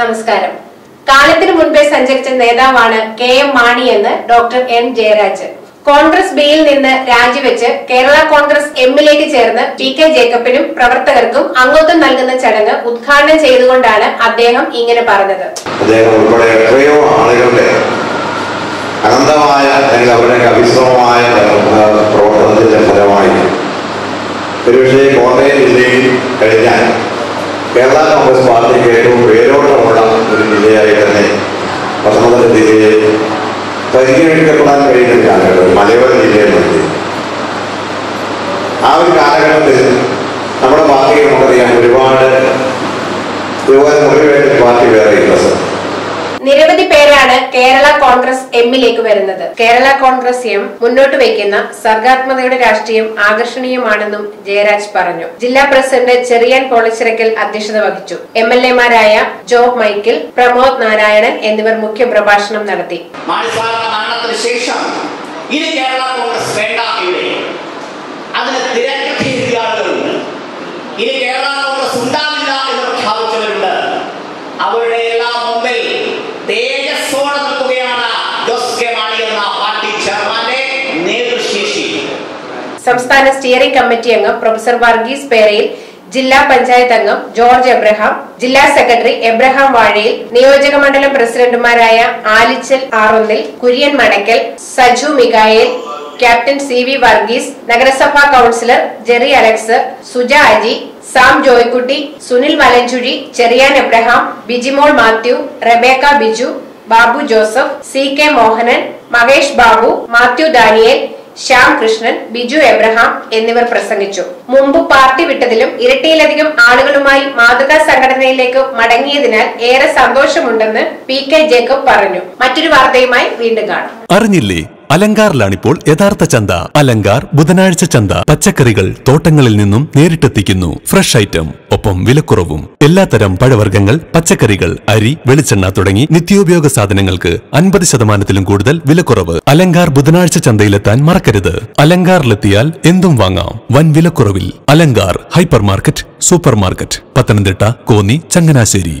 നമസ്കാരം. കാലത്തിനു മുൻപേ സഞ്ചരിച്ച നേതാവാണ് കെഎം മാണി എന്ന് ഡോക്ടർ എൻ ജയരാജ്. കോൺഗ്രസ് ബിയിൽ നിന്ന് രാജിവെച്ച് കേരള കോൺഗ്രസ് എമ്മിലേക്ക് ചേർന്ന് പി കെ ജേക്കബിനും പ്രവർത്തകർക്കും അംഗത്വം നൽകുന്ന ചടങ്ങ് ഉദ്ഘാടനം ചെയ്തുകൊണ്ടാണ് അദ്ദേഹം ഇങ്ങനെ പറഞ്ഞത്. അനന്തമായ അല്ലെങ്കിൽ അവിശ്രമമായ പ്രവർത്തനത്തിന്റെ ഫലമായി ഒരുപക്ഷെ കോട്ടയം ജില്ലയിൽ കഴിഞ്ഞാൽ കേരള കോൺഗ്രസ് പാർട്ടിക്ക് ഏറ്റവും പേരോട്ടമുള്ള ഒരു ജില്ലയായി തന്നെ പത്തനംതിട്ട ജില്ലയെ പരിഗണിക്കപ്പെടാൻ കഴിയുന്ന കാലഘട്ടം, മലയോര ജില്ലയെന്ന് പറഞ്ഞത്. ആ ഒരു കാലഘട്ടത്തിൽ നമ്മുടെ പാർട്ടിക്ക് നമുക്കറിയാം ഒരുപാട് ഇതുപോലെ മുറിവേറ്റ പാർട്ടി വേറെ ഇല്ല. നിരവധി പേരാണ് കേരള കോൺഗ്രസ് എമ്മിലേക്ക് വരുന്നത്. കേരള കോൺഗ്രസ് എം മുന്നോട്ട് വയ്ക്കുന്ന സർഗാത്മകതയുടെ രാഷ്ട്രീയം ആകർഷണീയമാണെന്നും ജയരാജ് പറഞ്ഞു. ജില്ലാ പ്രസിഡന്റ് ചെറിയാൻ പോളിച്ചറയ്ക്കൽ അധ്യക്ഷത വഹിച്ചു. MLA മാരായ ജോ മൈക്കിൽ, പ്രമോദ് നാരായണൻ എന്നിവർ മുഖ്യ പ്രഭാഷണം നടത്തി. സംസ്ഥാന സ്റ്റിയറിംഗ് കമ്മിറ്റി അംഗം പ്രൊഫസർ വർഗീസ് പേരയിൽ, ജില്ലാ പഞ്ചായത്ത് അംഗം ജോർജ് എബ്രാഹം, ജില്ലാ സെക്രട്ടറി എബ്രഹാം വാഴയിൽ, നിയോജക മണ്ഡലം പ്രസിഡന്റുമാരായ ആലിച്ചൽ ആരോന്ദൽ, കുരിയൻ മണക്കൽ, സജ്ജു മിഗായിൽ, ക്യാപ്റ്റൻ C.V. വർഗീസ്, നഗരസഭാ councillor Jerry Alex, Suja Aji, Sam Joykutty, Sunil വലെൻജുരി, Cherian Abraham, Bijimol Mathew, Rebecca Biju, Babu Joseph, CK Mohanan, Mahesh ബാഹു, മാഥ്യൂ ഡാനിയൽ, ശ്യാം കൃഷ്ണൻ, ബിജു എബ്രഹ എന്നിവർ പ്രസംഗിച്ചു. മുമ്പ് പാർട്ടി വിട്ടതിലും ഇരട്ടിയിലധികം ആളുകളുമായി മാതൃകാ സംഘടനയിലേക്ക് മടങ്ങിയതിനാൽ ഏറെ സന്തോഷമുണ്ടെന്ന് പി കെ ജേക്കബ് പറഞ്ഞു. മറ്റൊരു വാർത്തയുമായി വീണ്ടും കാണാം. അറിഞ്ഞില്ലേ, അലങ്കാറിലാണിപ്പോൾ യഥാർത്ഥ ചന്ത. അലങ്കാർ ബുധനാഴ്ച ചന്ത പച്ചക്കറികൾ തോട്ടങ്ങളിൽ നിന്നും നേരിട്ടെത്തിക്കുന്നു. ഫ്രഷ് ഐറ്റം, ഒപ്പം വിലക്കുറവും. എല്ലാത്തരം പഴവർഗ്ഗങ്ങൾ, പച്ചക്കറികൾ, അരി, വെളിച്ചെണ്ണ തുടങ്ങി നിത്യോപയോഗ സാധനങ്ങൾക്ക് 50% കൂടുതൽ വിലക്കുറവ്. അലങ്കാർ ബുധനാഴ്ച ചന്തയിലെത്താൻ മറക്കരുത്. അലങ്കാറിലെത്തിയാൽ എന്തും വാങ്ങാം, വൻ വിലക്കുറവിൽ. Alankar hyper market, super market, Pathanamthitta, Konni, Changanassery.